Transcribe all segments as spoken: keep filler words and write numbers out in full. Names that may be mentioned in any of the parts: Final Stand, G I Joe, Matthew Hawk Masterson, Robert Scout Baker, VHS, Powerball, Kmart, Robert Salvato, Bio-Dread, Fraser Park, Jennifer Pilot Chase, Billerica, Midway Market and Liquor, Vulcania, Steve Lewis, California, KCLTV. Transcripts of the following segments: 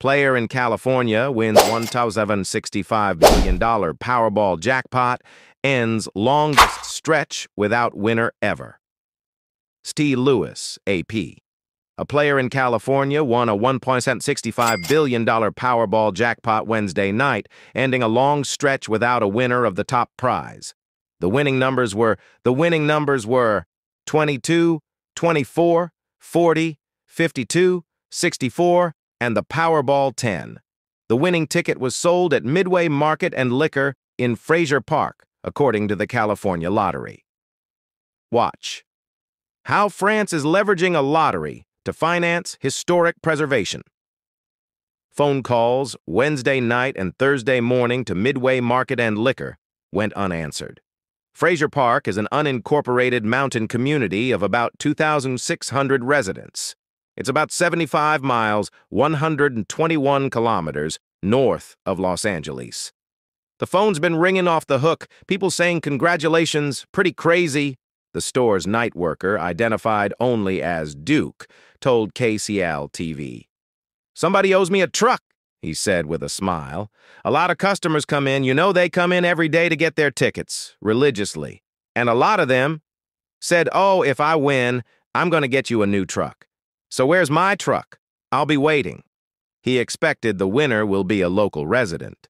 Player in California wins one thousand sixty-five billion dollars Powerball jackpot, ends longest stretch without winner ever. Steve Lewis, A P. A player in California won a one point six five billion dollars Powerball jackpot Wednesday night, ending a long stretch without a winner of the top prize. The winning numbers were, the winning numbers were twenty-two, twenty-four, forty, fifty-two, sixty-four, and the Powerball ten. The winning ticket was sold at Midway Market and Liquor in Fraser Park, according to the California Lottery. Watch how France is leveraging a lottery to finance historic preservation. Phone calls Wednesday night and Thursday morning to Midway Market and Liquor went unanswered. Fraser Park is an unincorporated mountain community of about two thousand six hundred residents. It's about seventy-five miles, one hundred twenty-one kilometers north of Los Angeles. The phone's been ringing off the hook, people saying congratulations, pretty crazy. The store's night worker, identified only as Duke, told K C L T V. "Somebody owes me a truck," he said with a smile. "A lot of customers come in, you know they come in every day to get their tickets, religiously. And a lot of them said, oh, if I win, I'm going to get you a new truck. So where's my truck? I'll be waiting." He expected the winner will be a local resident.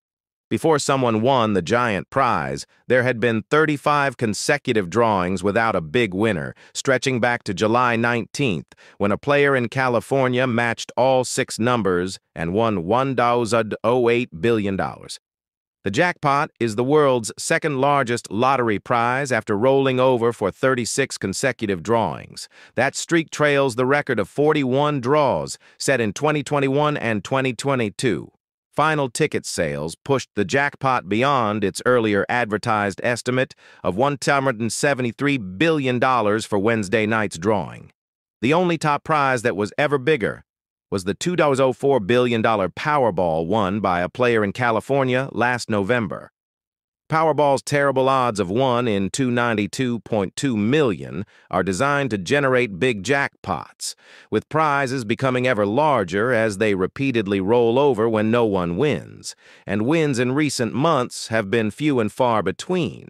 Before someone won the giant prize, there had been thirty-five consecutive drawings without a big winner, stretching back to July nineteenth, when a player in California matched all six numbers and won one point zero eight billion dollars. The jackpot is the world's second-largest lottery prize after rolling over for thirty-six consecutive drawings. That streak trails the record of forty-one draws set in twenty twenty-one and twenty twenty-two. Final ticket sales pushed the jackpot beyond its earlier advertised estimate of one hundred seventy-three billion dollars for Wednesday night's drawing. The only top prize that was ever bigger was the two point zero four billion dollars Powerball won by a player in California last November. Powerball's terrible odds of one in two ninety-two point two million are designed to generate big jackpots, with prizes becoming ever larger as they repeatedly roll over when no one wins, and wins in recent months have been few and far between.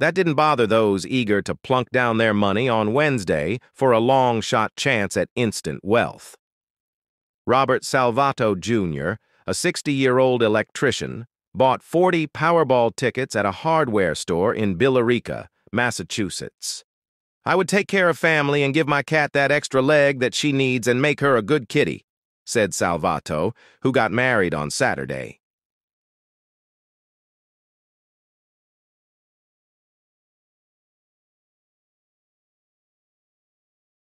That didn't bother those eager to plunk down their money on Wednesday for a long-shot chance at instant wealth. Robert Salvato, Junior, a sixty-year-old electrician, bought forty Powerball tickets at a hardware store in Billerica, Massachusetts. "I would take care of family and give my cat that extra leg that she needs and make her a good kitty," said Salvato, who got married on Saturday.